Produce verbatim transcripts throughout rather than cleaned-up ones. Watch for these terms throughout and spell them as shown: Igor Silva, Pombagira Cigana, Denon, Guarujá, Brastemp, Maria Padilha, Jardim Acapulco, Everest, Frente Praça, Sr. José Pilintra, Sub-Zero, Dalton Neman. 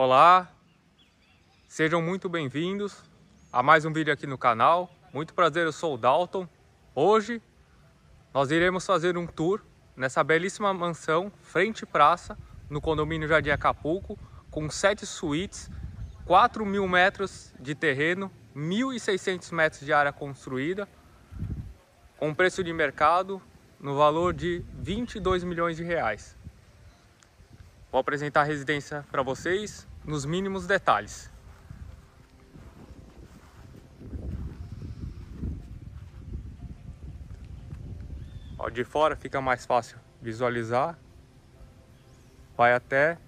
Olá, sejam muito bem-vindos a mais um vídeo aqui no canal. Muito prazer, eu sou o Dalton. Hoje nós iremos fazer um tour nessa belíssima mansão Frente Praça, no condomínio Jardim Acapulco, com sete suítes, quatro mil metros de terreno, mil e seiscentos metros de área construída, com preço de mercado no valor de vinte e dois milhões de reais. Vou apresentar a residência para vocês nos mínimos detalhes. Ó, de fora fica mais fácil visualizar. Vai até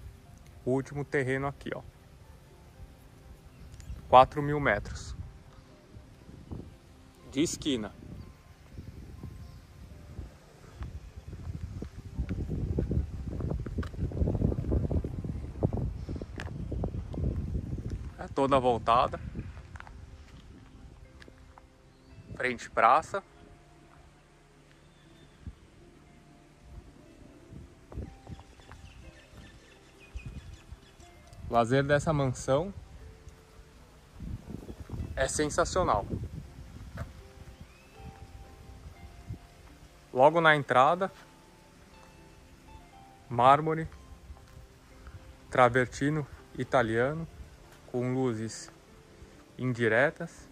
o último terreno aqui, ó. quatro mil metros de esquina. Toda voltada, Frente Praça. O lazer dessa mansão é sensacional. Logo na entrada, mármore travertino italiano, com luzes indiretas.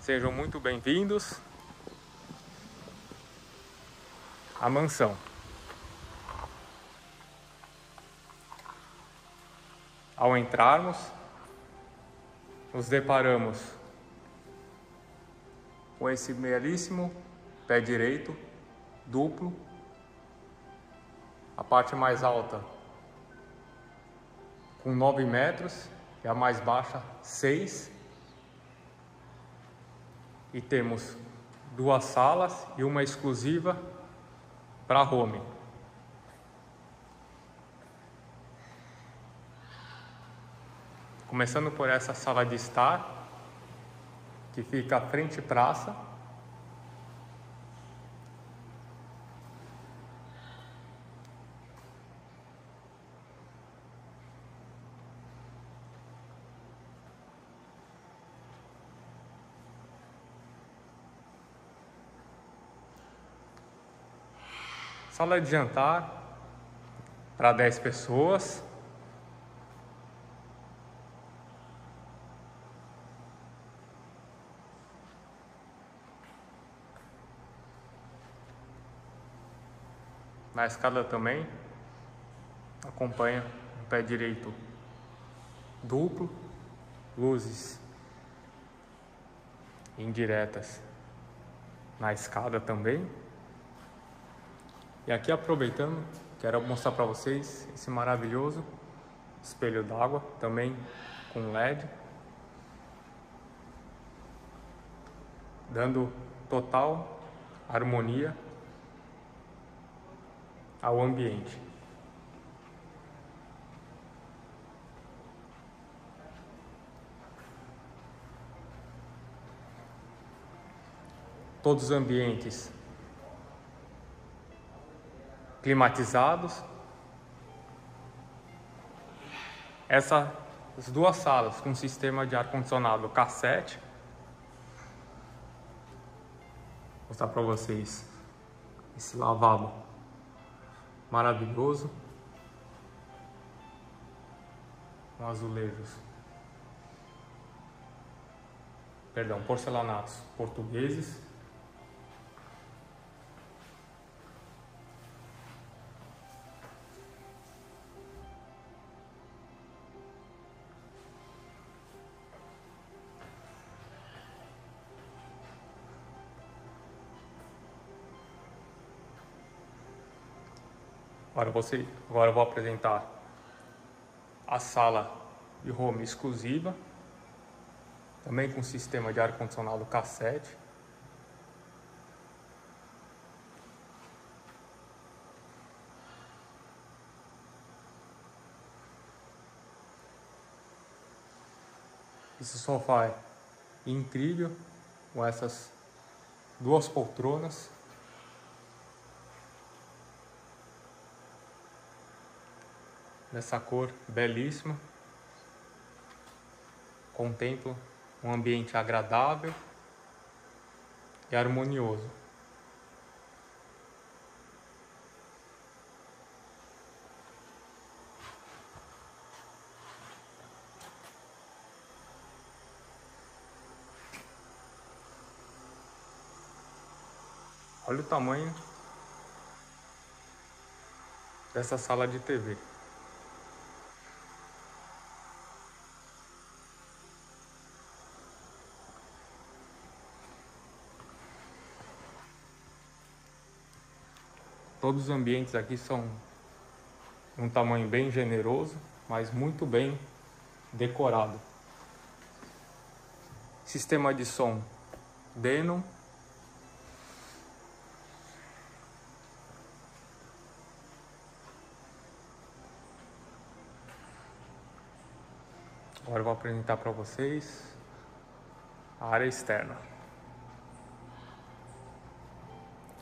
Sejam muito bem-vindos à mansão. Ao entrarmos, nos deparamos com esse belíssimo pé direito duplo. A parte mais alta com nove metros e a mais baixa seis. E temos duas salas e uma exclusiva para home. Começando por essa sala de estar, que fica à frente praça. Sala de jantar para dez pessoas. Na escada também acompanha o pé direito duplo, luzes indiretas na escada também. E aqui, aproveitando, quero mostrar para vocês esse maravilhoso espelho d'água, também com L E D, dando total harmonia ao ambiente. Todos os ambientes climatizados. Essas duas salas com sistema de ar-condicionado cassete. Vou mostrar para vocês esse lavabo maravilhoso, com azulejos, perdão, porcelanatos portugueses. Agora, você, agora eu vou apresentar a sala de home exclusiva, também com sistema de ar-condicionado cassete. Esse sofá é incrível, com essas duas poltronas. nessa cor belíssima. Contemplo um ambiente agradável e harmonioso. Olha o tamanho dessa sala de T V. Todos os ambientes aqui são de um tamanho bem generoso, mas muito bem decorado. Sistema de som Denon. Agora eu vou apresentar para vocês a área externa.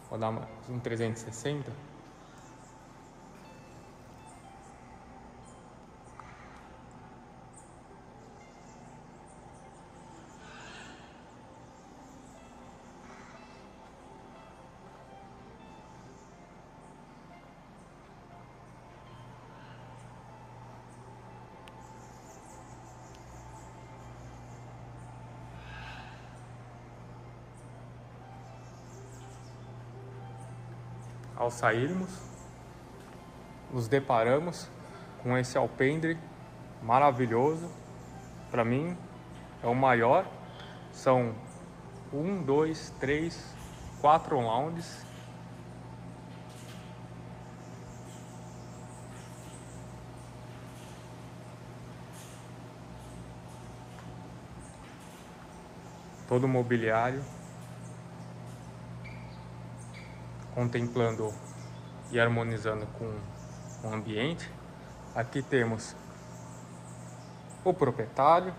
Vou dar um trezentos e sessenta. Ao sairmos, nos deparamos com esse alpendre maravilhoso. Para mim, é o maior. São um, dois, três, quatro lounges. Todo o mobiliário. Contemplando e harmonizando com o ambiente. Aqui temos o proprietário,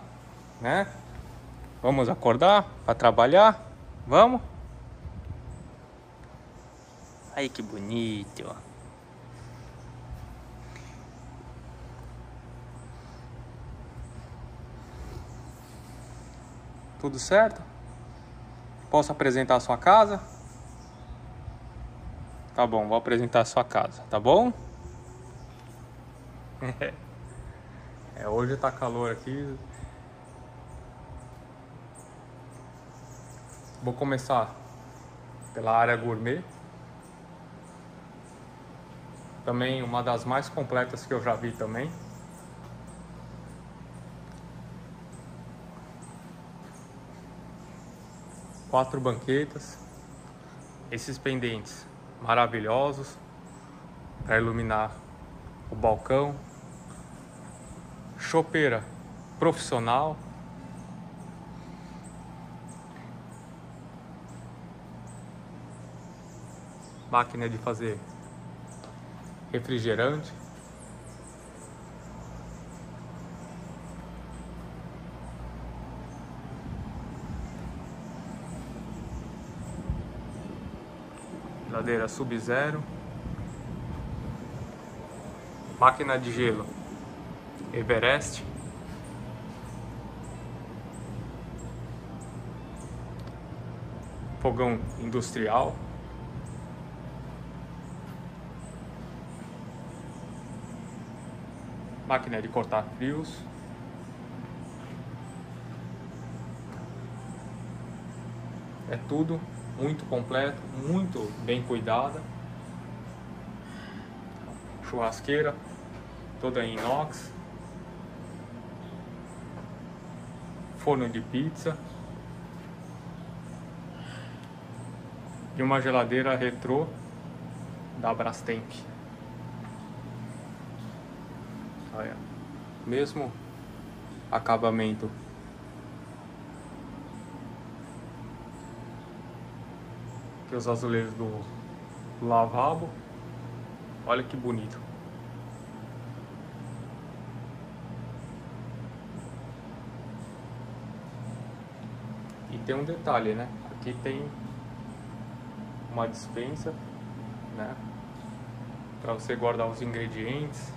né? Vamos acordar para trabalhar? Vamos? Ai, que bonito! Tudo certo? Posso apresentar a sua casa? Tá bom, vou apresentar a sua casa, tá bom? É, hoje tá calor aqui. Vou começar pela área gourmet. Também uma das mais completas que eu já vi também. Quatro banquetas. Esses pendentes maravilhosos para iluminar o balcão, chopeira profissional, máquina de fazer refrigerante, geladeira Sub-Zero, máquina de gelo Everest, fogão industrial, máquina de cortar frios, é tudo muito completo, muito bem cuidada. Churrasqueira toda em inox, forno de pizza e uma geladeira retrô da Brastemp. Olha, mesmo acabamento os azulejos do lavabo. Olha que bonito. E tem um detalhe, né? Aqui tem uma despensa, né? Para você guardar os ingredientes,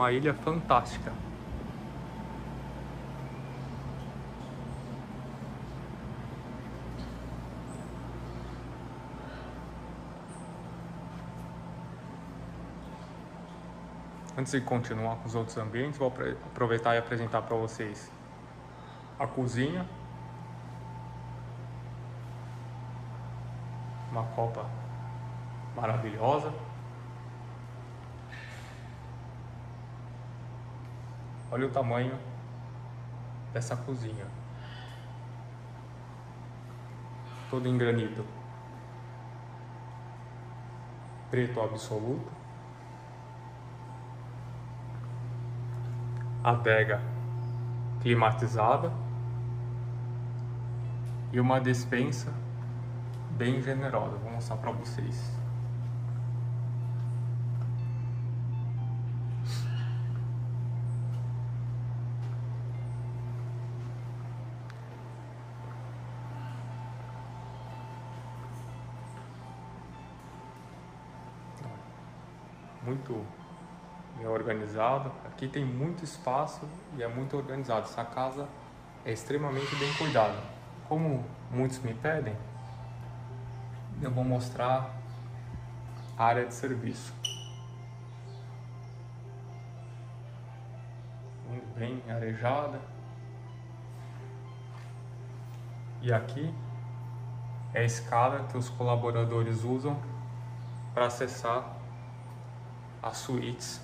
uma ilha fantástica. Antes de continuar com os outros ambientes, vou aproveitar e apresentar para vocês a cozinha. Uma copa maravilhosa. Olha o tamanho dessa cozinha. Toda em granito. Preto absoluto. Adega climatizada e uma despensa bem generosa. Vou mostrar para vocês. Muito bem organizado. Aqui tem muito espaço e é muito organizado. Essa casa é extremamente bem cuidada. Como muitos me pedem, eu vou mostrar a área de serviço. Muito bem arejada. E aqui é a escada que os colaboradores usam para acessar as suítes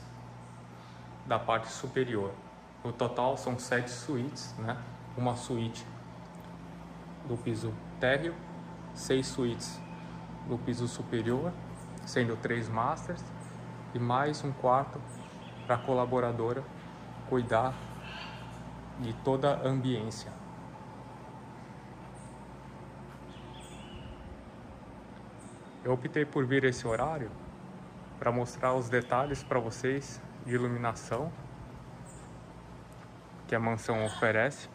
da parte superior. No total são sete suítes, né? Uma suíte do piso térreo, seis suítes do piso superior, sendo três masters e mais um quarto para a colaboradora cuidar de toda a ambiência. Eu optei por vir esse horário para mostrar os detalhes para vocês de iluminação que a mansão oferece.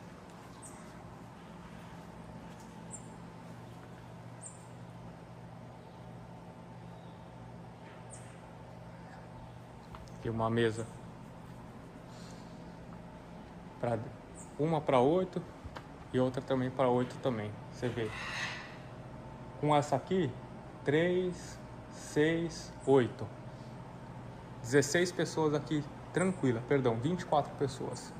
Aqui uma mesa pra, uma para oito e outra também para oito também. Você vê com essa aqui três, seis, oito. dezesseis pessoas aqui, tranquila, perdão, vinte e quatro pessoas.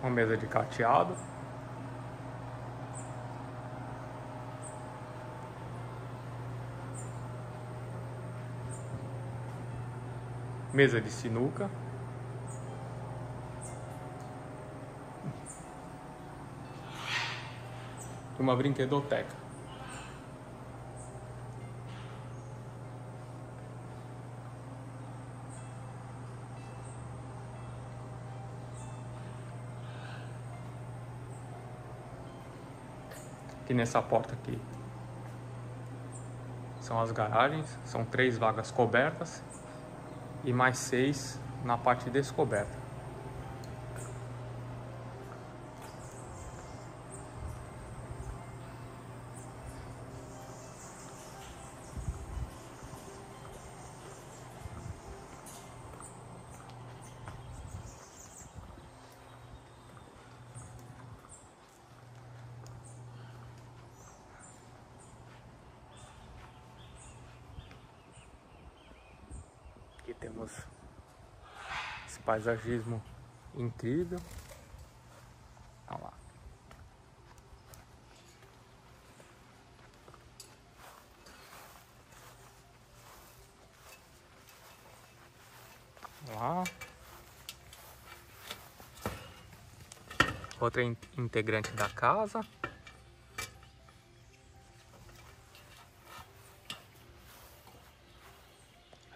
Uma mesa de cateado. Mesa de sinuca. E uma brinquedoteca. Aqui nessa porta aqui são as garagens. São três vagas cobertas e mais seis na parte descoberta. Aqui temos esse paisagismo incrível. Olha lá. Olha lá. Outra integrante da casa.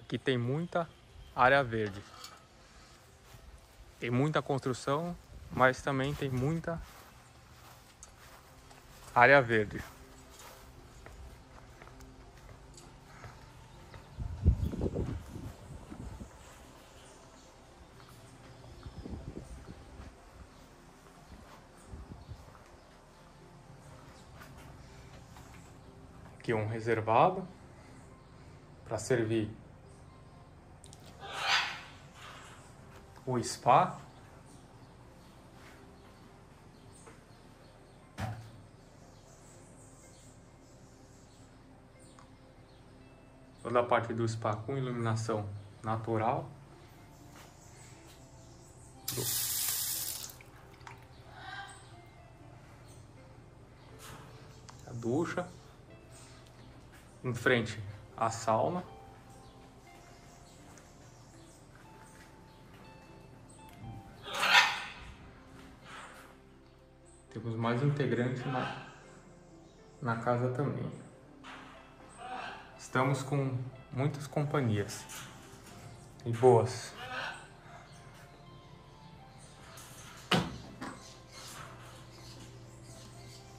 Aqui tem muita área verde. Tem muita construção, mas também tem muita área verde. aqui um reservado para servir o spa. Toda a parte do spa com iluminação natural. A ducha. Em frente à sauna. Temos mais integrantes na, na casa também. Estamos com muitas companhias e boas.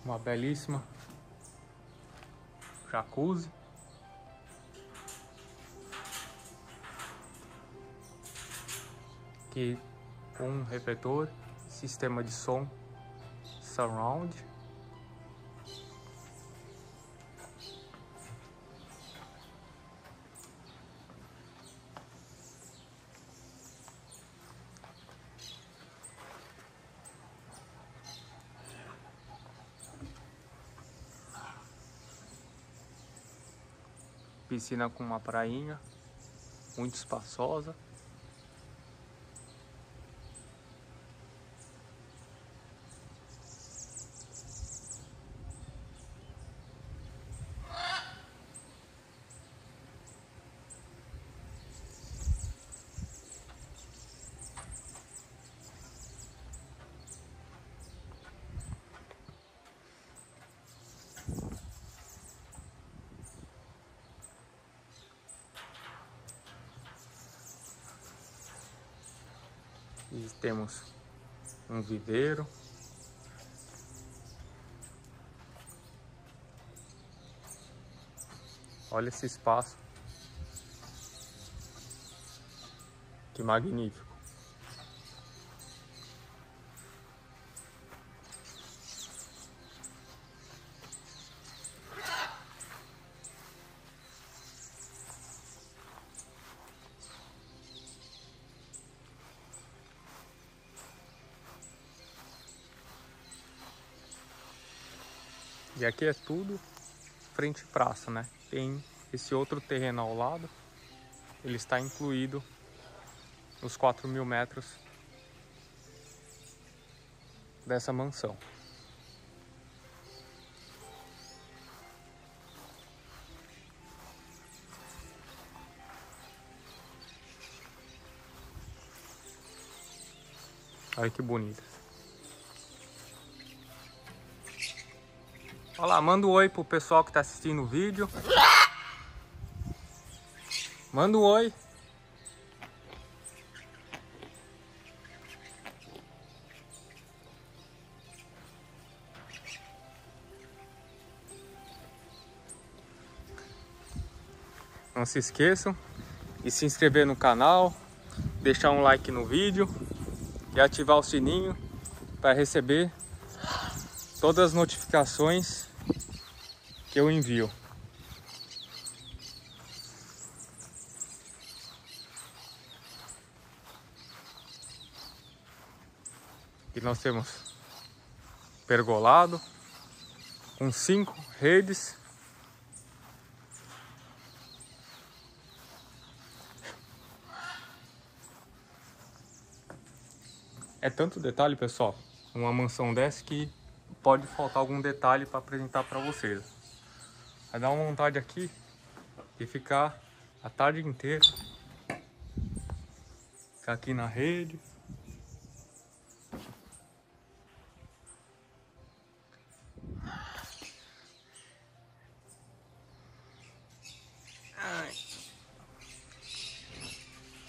Uma belíssima jacuzzi. Aqui um repetor, sistema de som surround. Piscina com uma prainha muito espaçosa. E temos um viveiro. Olha esse espaço. Que magnífico. E aqui é tudo frente praça, né? Tem esse outro terreno ao lado, ele está incluído nos quatro mil metros dessa mansão. Olha que bonita. Olha lá, manda um oi pro pessoal que tá assistindo o vídeo. Manda um oi. Não se esqueçam de se inscrever no canal, deixar um like no vídeo e ativar o sininho para receber todas as notificações que eu envio. E nós temos pergolado com cinco redes. É tanto detalhe, pessoal, uma mansão dessa que pode faltar algum detalhe para apresentar para vocês. Vai dar uma vontade aqui e ficar a tarde inteira. Ficar aqui na rede.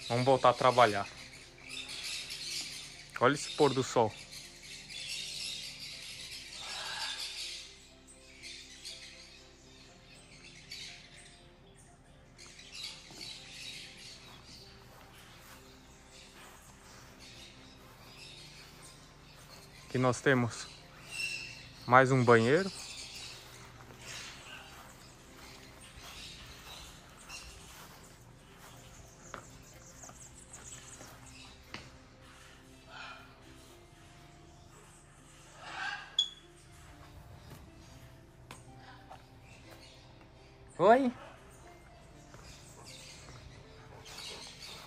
Vamos voltar a trabalhar. Olha esse pôr do sol. Aqui nós temos mais um banheiro. Oi?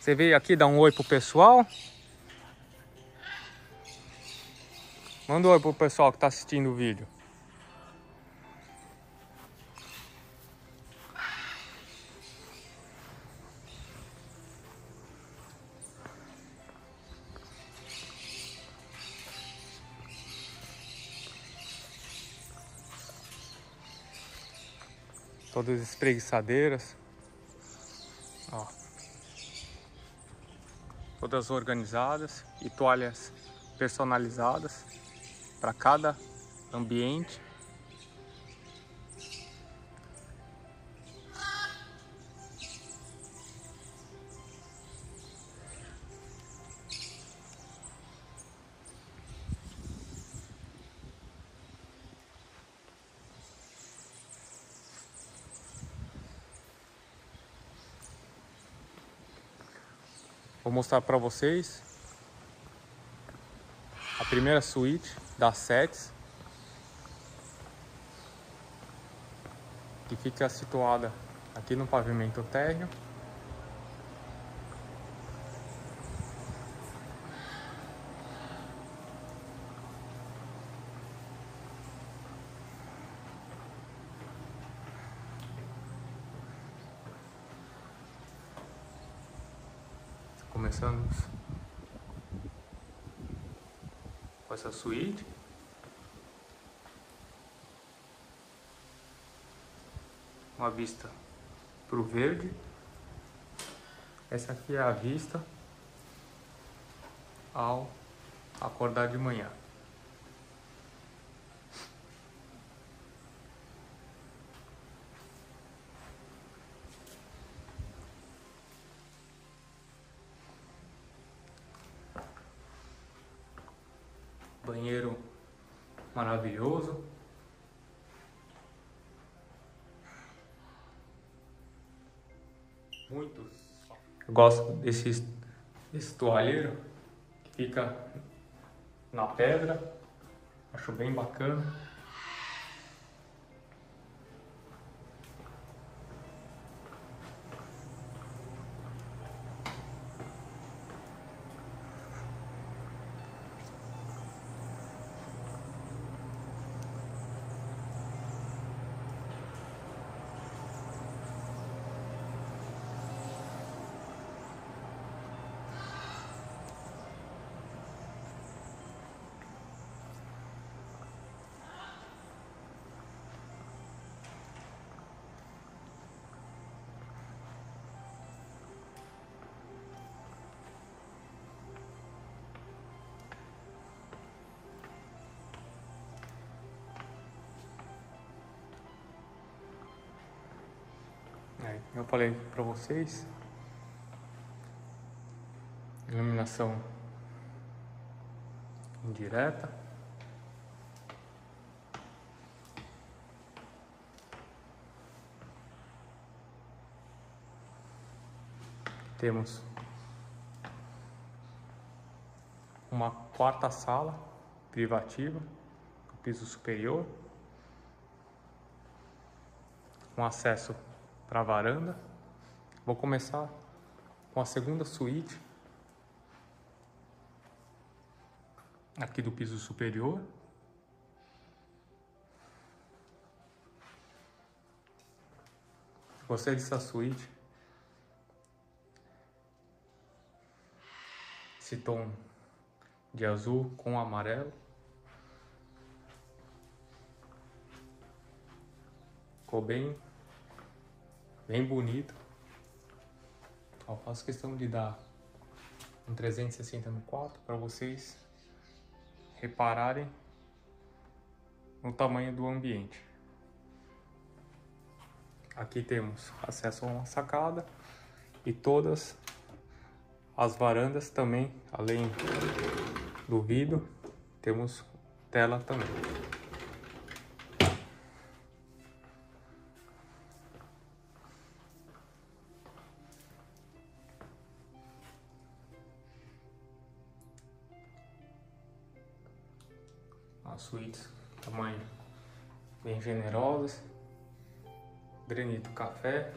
Você veio aqui dar um oi pro pessoal? Manda um oi pro pessoal que tá assistindo o vídeo. Todas as espreguiçadeiras, ó, todas organizadas e toalhas personalizadas para cada ambiente. Vou mostrar para vocês a primeira suíte das sete, que fica situada aqui no pavimento térreo. Começamos com essa suíte. Uma vista para o verde. Essa aqui é a vista ao acordar de manhã. Banheiro maravilhoso. Muito. Eu gosto desse, desse toalheiro que fica na pedra. Acho bem bacana. Eu falei para vocês, iluminação indireta, temos uma quarta sala privativa, no piso superior, com acesso para a varanda. Vou começar com a segunda suíte aqui do piso superior. Gostei dessa suíte, esse tom de azul com amarelo, ficou bem bem bonito. Ó, faço questão de dar um trezentos e sessenta no quarto para vocês repararem no tamanho do ambiente. Aqui temos acesso a uma sacada e todas as varandas também, além do vidro, temos tela também. Suítes, tamanho bem generosas, granito café,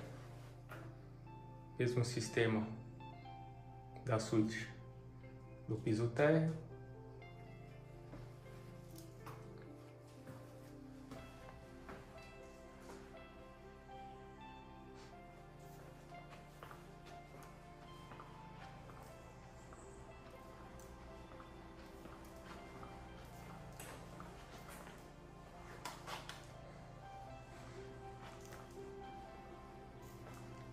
mesmo sistema da suíte do piso térreo.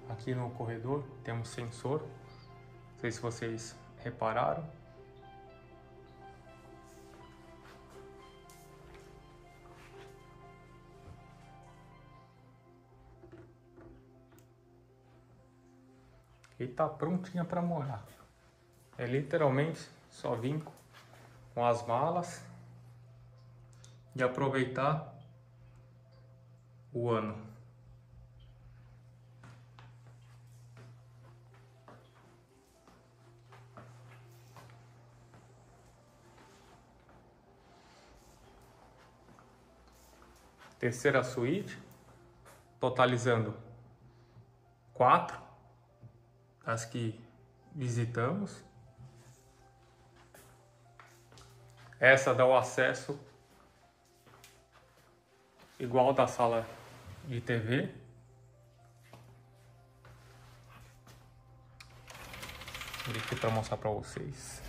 Aqui no corredor temos sensor, não sei se vocês repararam. E tá prontinha para morar. É literalmente só vir com as malas e aproveitar o ano. Terceira suíte, totalizando quatro as que visitamos. Essa dá o acesso igual da sala de T V. Vou aqui para mostrar para vocês.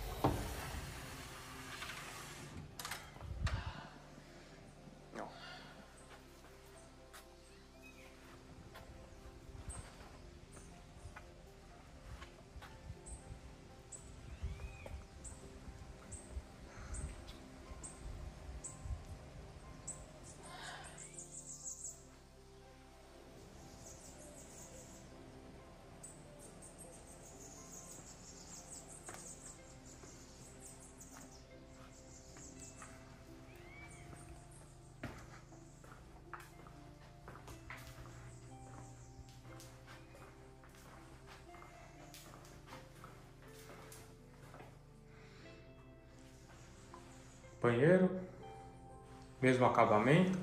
Banheiro, mesmo acabamento.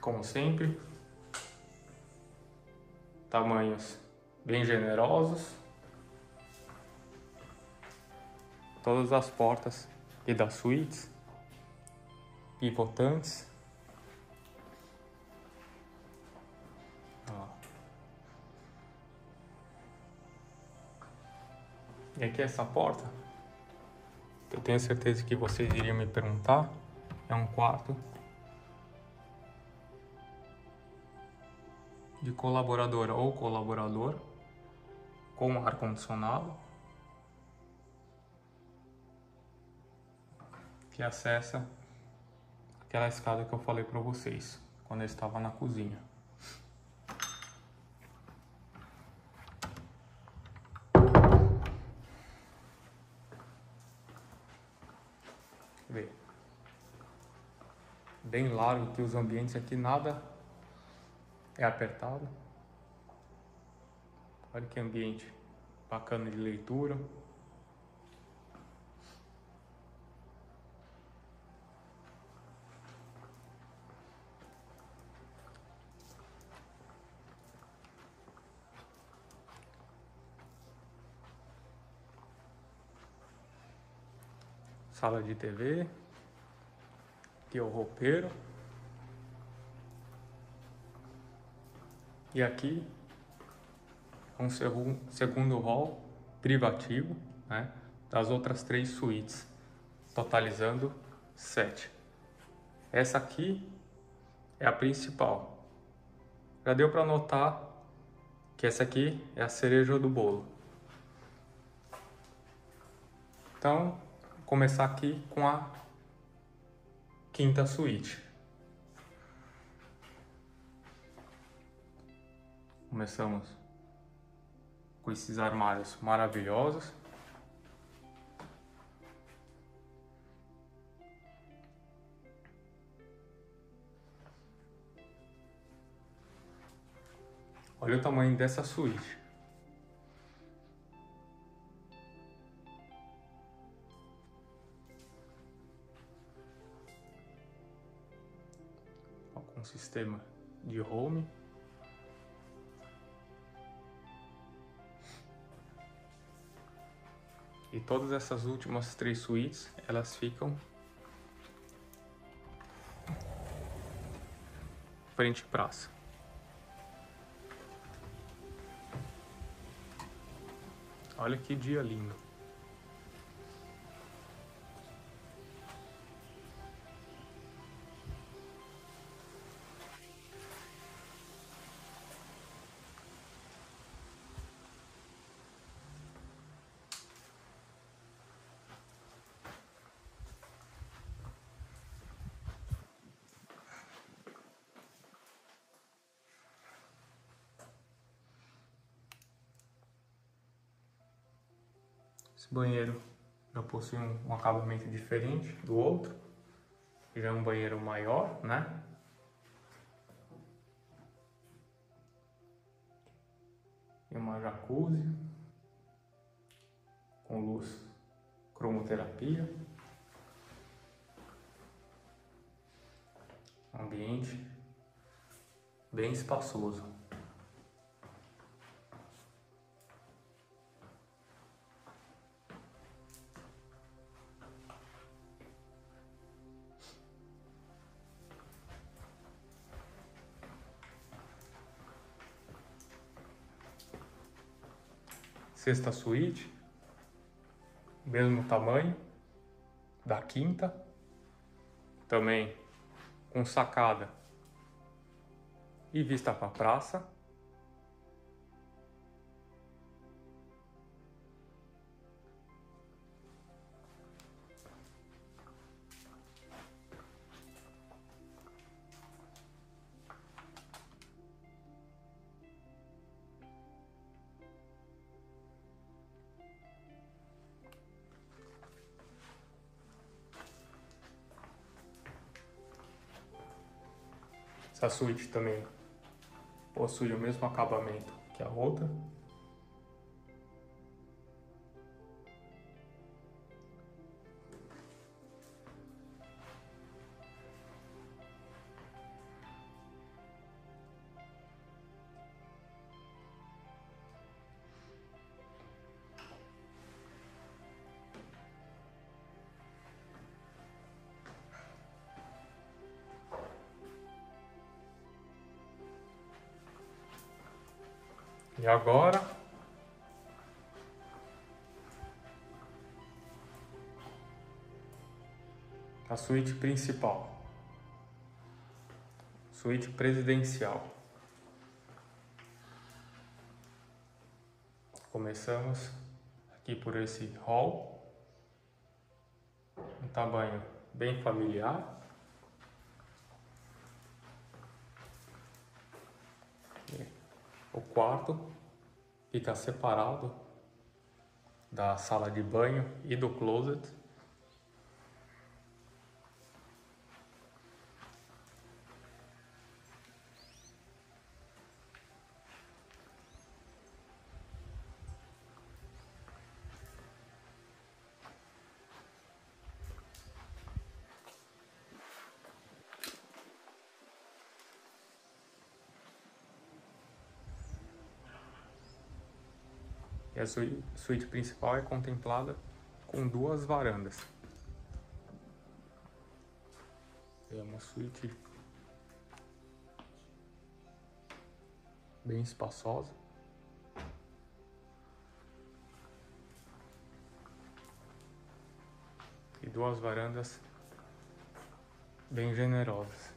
Como sempre, tamanhos bem generosos. Todas as portas e das suítes pivotantes. E aqui essa porta, eu tenho certeza que vocês iriam me perguntar, é um quarto de colaboradora ou colaborador com ar-condicionado que acessa aquela escada que eu falei para vocês quando eu estava na cozinha. Bem largo, que os ambientes aqui nada é apertado. Olha que ambiente bacana de leitura. Sala de T V. Aqui é o roupeiro. E aqui um segundo hall privativo, né, das outras três suítes, totalizando sete. Essa aqui é a principal. Já deu para notar que essa aqui é a cereja do bolo. Então, vou começar aqui com a quinta suíte. Começamos com esses armários maravilhosos. Olha o tamanho dessa suíte. um sistema de home. E todas essas últimas três suítes, elas ficam Frente Praça. Olha que dia lindo. Esse banheiro já possui um, um acabamento diferente do outro, já é um banheiro maior, né? E uma jacuzzi com luz cromoterapia. Um ambiente bem espaçoso. Sexta suíte, mesmo tamanho da quinta, também com sacada e vista para a praça. Essa suíte também possui o mesmo acabamento que a outra. E agora, a suíte principal, suíte presidencial. Começamos aqui por esse hall, um tamanho bem familiar. O quarto fica separado da sala de banho e do closet. E a suíte principal é contemplada com duas varandas. É uma suíte bem espaçosa. E duas varandas bem generosas.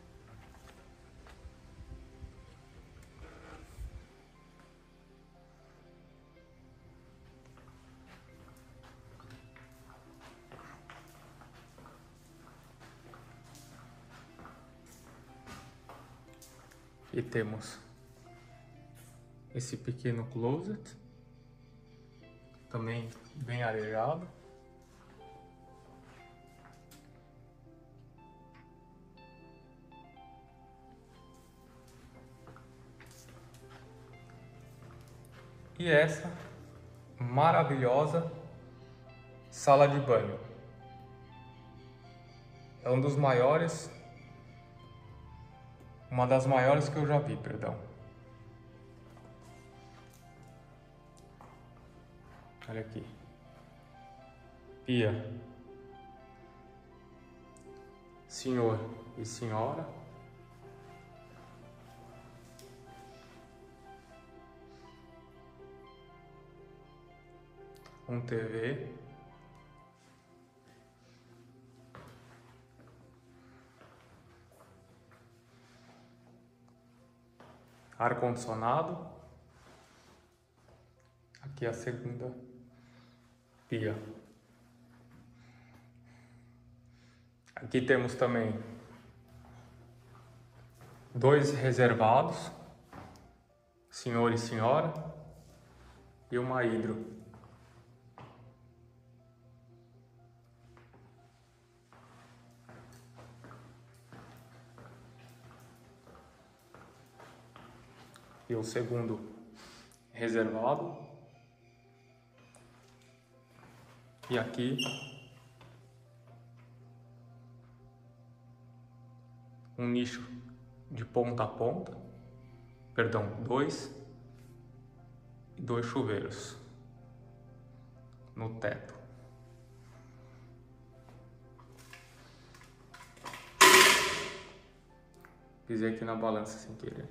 E temos esse pequeno closet, também bem arejado. E essa maravilhosa sala de banho. É um dos maiores Uma das maiores que eu já vi, perdão. Olha aqui. Pia. Senhor e senhora. Um T V. Ar-condicionado. Aqui a segunda pia. Aqui temos também dois reservados, senhor e senhora, e uma hidro. E o segundo reservado. E aqui um nicho de ponta a ponta, perdão, dois dois chuveiros no teto. Pisei aqui na balança sem querer.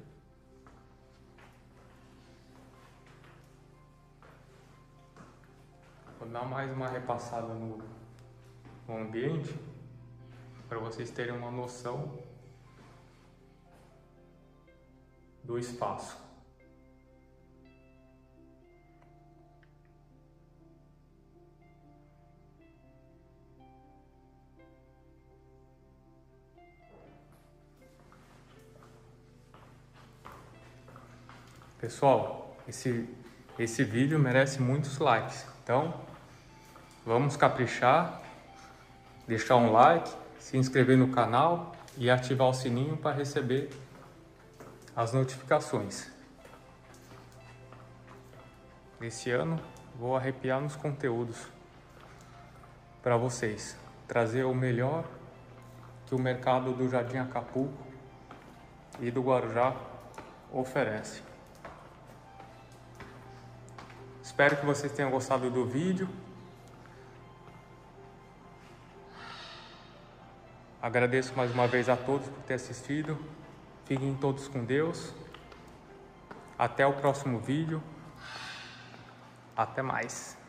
Vou dar mais uma repassada no, no ambiente para vocês terem uma noção do espaço. Pessoal, esse, esse vídeo merece muitos likes, então vamos caprichar, deixar um like, se inscrever no canal e ativar o sininho para receber as notificações. Esse ano vou arrepiar nos conteúdos para vocês, trazer o melhor que o mercado do Jardim Acapulco e do Guarujá oferece. Espero que vocês tenham gostado do vídeo. Agradeço mais uma vez a todos por ter assistido. Fiquem todos com Deus. Até o próximo vídeo. Até mais.